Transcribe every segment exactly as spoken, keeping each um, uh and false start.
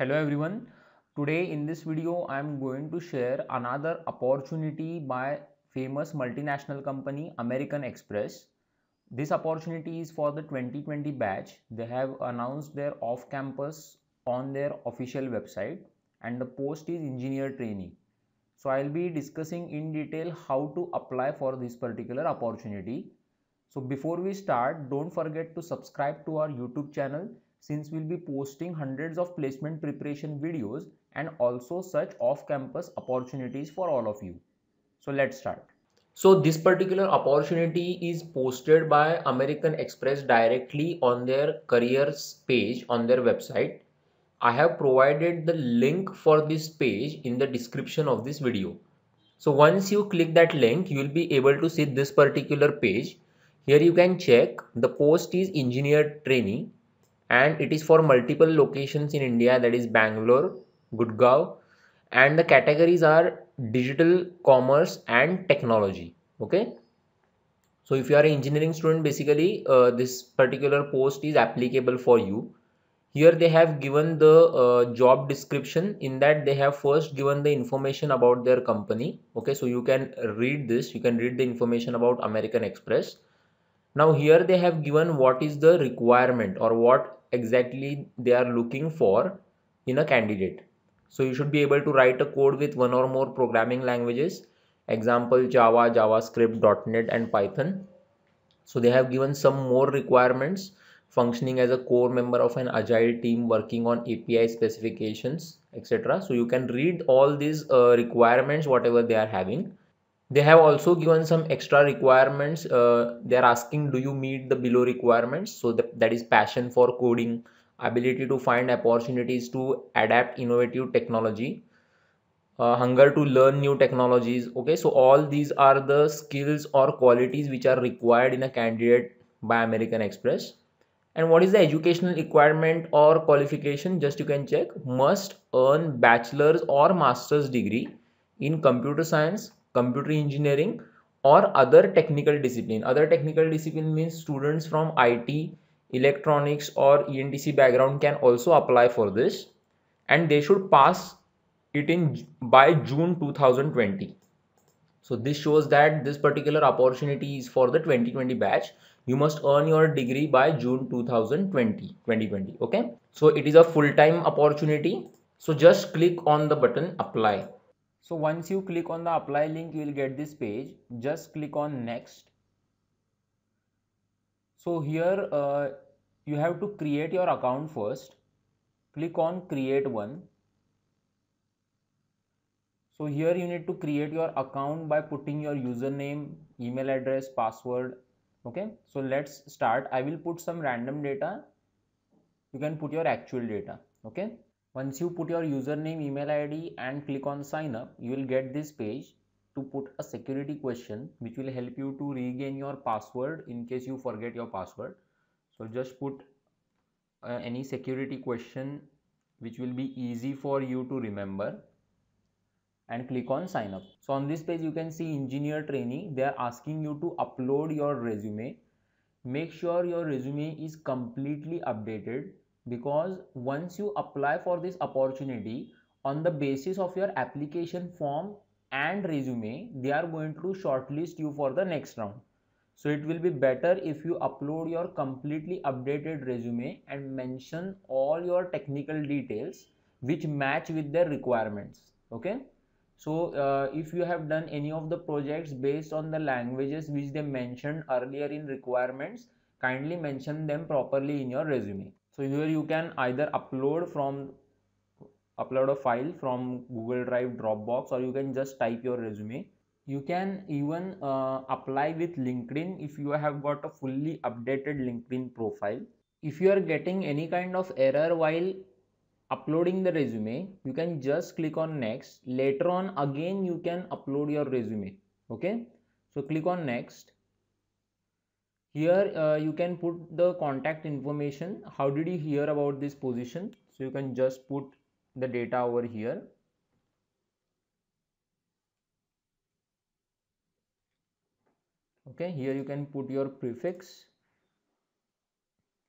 Hello everyone, today in this video I am going to share another opportunity by famous multinational company American Express. This opportunity is for the twenty twenty batch. They have announced their off-campus on their official website and the post is Engineer Trainee. So I will be discussing in detail how to apply for this particular opportunity. So before we start, don't forget to subscribe to our YouTube channel, since we'll be posting hundreds of placement preparation videos and also such off-campus opportunities for all of you. So let's start. So this particular opportunity is posted by American Express directly on their careers page on their website. I have provided the link for this page in the description of this video. So once you click that link, you will be able to see this particular page. Here you can check the post is Engineer Trainee. And it is for multiple locations in India, that is Bangalore, Gurgaon, and the categories are digital, commerce and technology. Okay. So if you are an engineering student, basically uh, this particular post is applicable for you. Here they have given the uh, job description. In that they have first given the information about their company. Okay. So you can read this, you can read the information about American Express. Now here they have given what is the requirement or what exactly they are looking for in a candidate. So you should be able to write a code with one or more programming languages, example Java, JavaScript, .NET and Python. So they have given some more requirements: functioning as a core member of an agile team, working on A P I specifications, et cetera. So you can read all these uh, requirements, whatever they are having. They have also given some extra requirements. Uh, they are asking, do you meet the below requirements? So the, that is passion for coding, ability to find opportunities to adapt innovative technology, uh, hunger to learn new technologies. Okay, so all these are the skills or qualities which are required in a candidate by American Express. And what is the educational requirement or qualification? Just you can check, must earn bachelor's or master's degree in computer science, computer engineering or other technical discipline. Other technical discipline means students from I T, electronics or E N T C background can also apply for this, and they should pass it in by June two thousand twenty. So this shows that this particular opportunity is for the twenty twenty batch. You must earn your degree by June two thousand twenty. Okay. So it is a full-time opportunity. So just click on the button apply. So once you click on the apply link, you will get this page. Just click on next. So here uh, you have to create your account first. Click on create one. So here you need to create your account by putting your username, email address, password. Okay. So let's start. I will put some random data. You can put your actual data. Okay. Once you put your username, email I D and click on sign up, you will get this page to put a security question which will help you to regain your password in case you forget your password. So just put uh, any security question which will be easy for you to remember and click on sign up. So on this page you can see Engineer Trainee. They are asking you to upload your resume. Make sure your resume is completely updated, because once you apply for this opportunity, on the basis of your application form and resume, they are going to shortlist you for the next round. So it will be better if you upload your completely updated resume and mention all your technical details which match with their requirements. Okay. So uh, if you have done any of the projects based on the languages which they mentioned earlier in requirements, kindly mention them properly in your resume. So here you can either upload from upload a file from Google Drive, Dropbox, or you can just type your resume. You can even uh, apply with LinkedIn if you have got a fully updated LinkedIn profile. If you are getting any kind of error while uploading the resume, you can just click on next. Later on again you can upload your resume. Okay. So click on next. Here uh, you can put the contact information. How did you hear about this position? So you can just put the data over here. Okay, here you can put your prefix.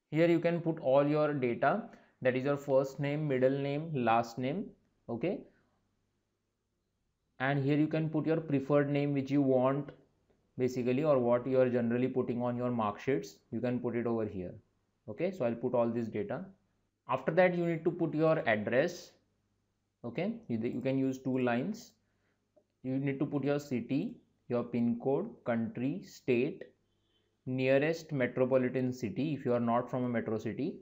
Here you can put all your data. that is your first name, middle name, last name, okay. And here you can put your preferred name which you want basically, or what you are generally putting on your mark sheets, you can put it over here, okay. So I'll put all this data. After that you need to put your address, okay. You, you can use two lines. You need to put your city, your pin code, country, state, nearest metropolitan city if you are not from a metro city,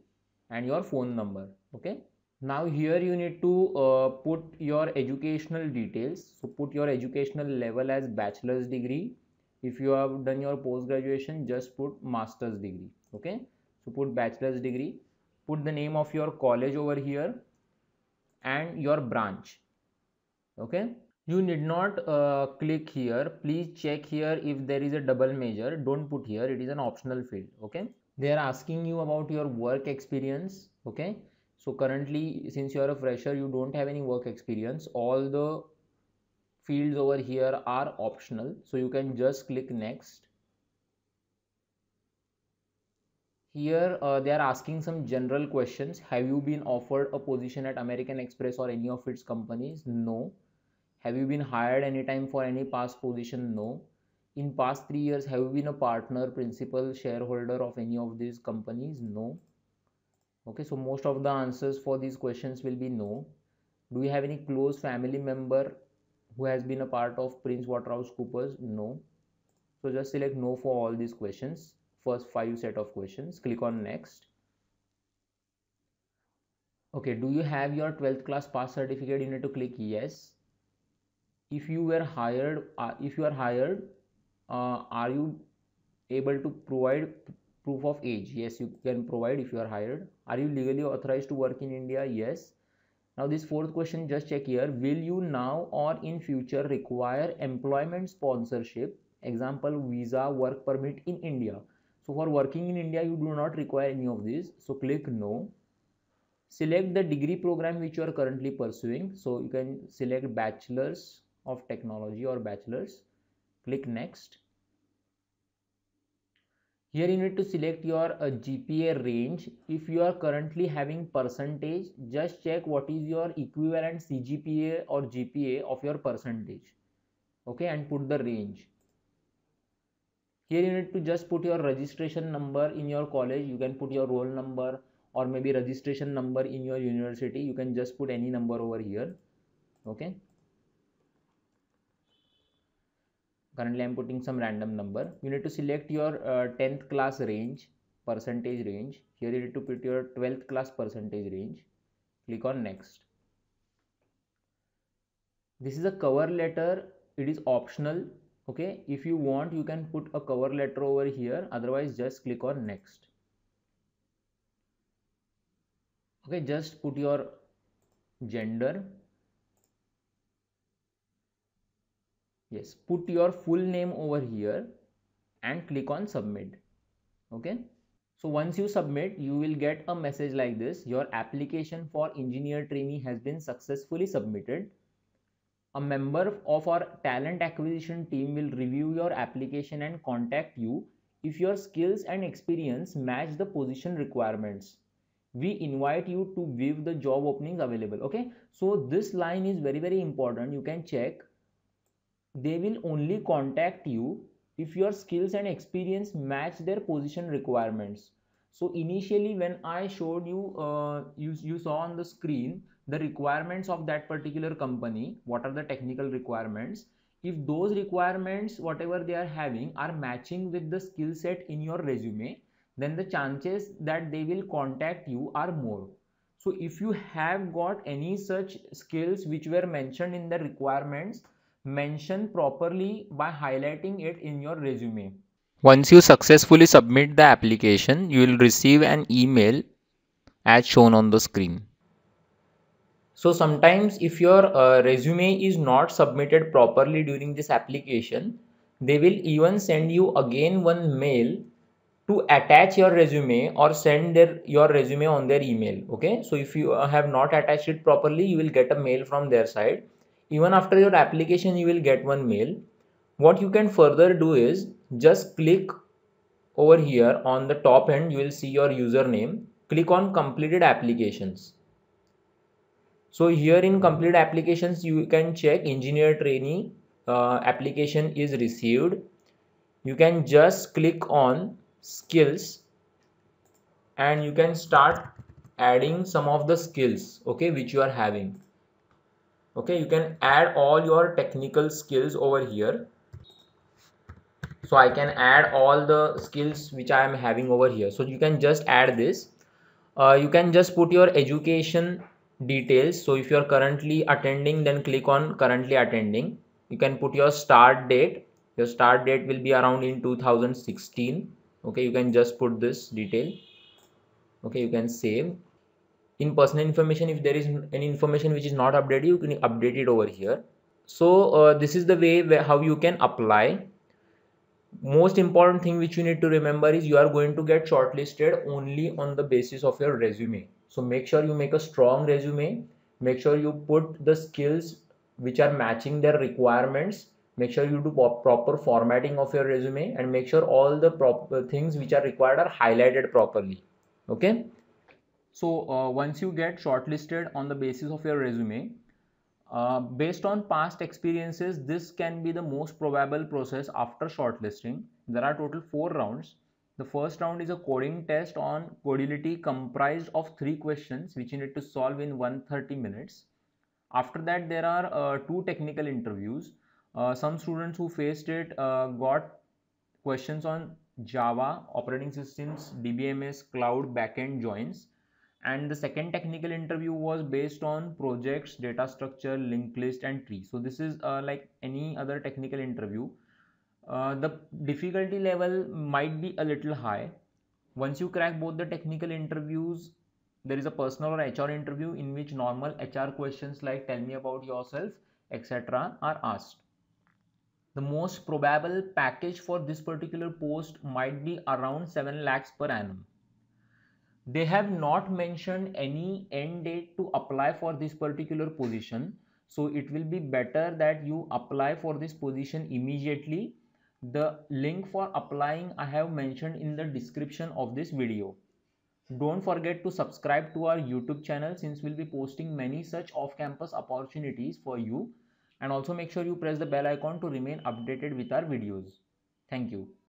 and your phone number, okay. Now here you need to uh, put your educational details. So put your educational level as bachelor's degree. If you have done your post graduation, just put master's degree, okay. So put bachelor's degree, put the name of your college over here and your branch, okay. You need not uh, click here. Please check here if there is a double major. Don't put here, it is an optional field, okay. They are asking you about your work experience, okay. So currently, since you are a fresher, you don't have any work experience. All the fields over here are optional, so you can just click next. Here uh, they are asking some general questions. Have you been offered a position at American Express or any of its companies? No. Have you been hired anytime for any past position? No. In past three years, have you been a partner, principal, shareholder of any of these companies? No. Okay, so most of the answers for these questions will be no. Do you have any close family member who has been a part of PricewaterhouseCoopers? No. So just select no for all these questions. First five set of questions. Click on next. Okay, do you have your twelfth class pass certificate? You need to click yes. If you were hired, uh, if you are hired, uh, are you able to provide proof of age? Yes, you can provide if you are hired. Are you legally authorized to work in India? Yes. Now this fourth question, just check here. Will you now or in future require employment sponsorship? Example, visa, work permit in India. So for working in India, you do not require any of these. So click no. Select the degree program which you are currently pursuing. So you can select bachelor's of technology or bachelor's. Click next. Here you need to select your uh, G P A range. If you are currently having percentage, just check what is your equivalent C G P A or G P A of your percentage, okay, and put the range. Here you need to just put your registration number in your college. You can put your roll number or maybe registration number in your university. You can just put any number over here, okay. Currently, I am putting some random number. You need to select your uh, tenth class range, percentage range. Here you need to put your twelfth class percentage range. Click on next. This is a cover letter. It is optional. Okay. If you want, you can put a cover letter over here. Otherwise, just click on next. Okay. Just put your gender. Yes, put your full name over here and click on submit, okay. So once you submit, you will get a message like this. Your application for engineer trainee has been successfully submitted. A member of our talent acquisition team will review your application and contact you if your skills and experience match the position requirements. We invite you to view the job openings available, okay. So this line is very, very important. You can check. They will only contact you if your skills and experience match their position requirements. So initially when I showed you, uh, you, you saw on the screen the requirements of that particular company, what are the technical requirements. If those requirements, whatever they are having, are matching with the skill set in your resume, then the chances that they will contact you are more. So if you have got any such skills which were mentioned in the requirements, mention properly by highlighting it in your resume. Once you successfully submit the application, you will receive an email as shown on the screen. So sometimes if your uh, resume is not submitted properly during this application, they will even send you again one mail to attach your resume or send their, your resume on their email. Okay, so if you have not attached it properly, you will get a mail from their side. Even after your application, you will get one mail. What you can further do is just click over here on the top end. You will see your username. click on completed applications. So here in complete applications, you can check engineer trainee uh, application is received. You can just click on skills and you can start adding some of the skills, okay, which you are having. Okay, you can add all your technical skills over here. So I can add all the skills which I am having over here. So you can just add this. Uh, you can just put your education details. So if you are currently attending, then click on currently attending. You can put your start date. Your start date will be around in two thousand sixteen. Okay, you can just put this detail. Okay, you can save. In personal information, if there is any information which is not updated, you can update it over here. So uh, this is the way where, how you can apply. Most important thing which you need to remember is you are going to get shortlisted only on the basis of your resume. So make sure you make a strong resume. Make sure you put the skills which are matching their requirements. Make sure you do proper formatting of your resume and make sure all the proper things which are required are highlighted properly. Okay. So uh, once you get shortlisted on the basis of your resume, uh, based on past experiences, this can be the most probable process after shortlisting. There are total four rounds. The first round is a coding test on Codility comprised of three questions which you need to solve in one hundred thirty minutes. After that, there are uh, two technical interviews. Uh, some students who faced it uh, got questions on Java, operating systems, D B M S, cloud, backend joins. And the second technical interview was based on projects, data structure, linked list and tree. So this is uh, like any other technical interview. Uh, the difficulty level might be a little high. Once you crack both the technical interviews, there is a personal or H R interview in which normal H R questions like tell me about yourself, et cetera are asked. The most probable package for this particular post might be around seven lakhs per annum. They have not mentioned any end date to apply for this particular position. So it will be better that you apply for this position immediately. The link for applying I have mentioned in the description of this video. Don't forget to subscribe to our YouTube channel since we'll be posting many such off-campus opportunities for you. And also make sure you press the bell icon to remain updated with our videos. Thank you.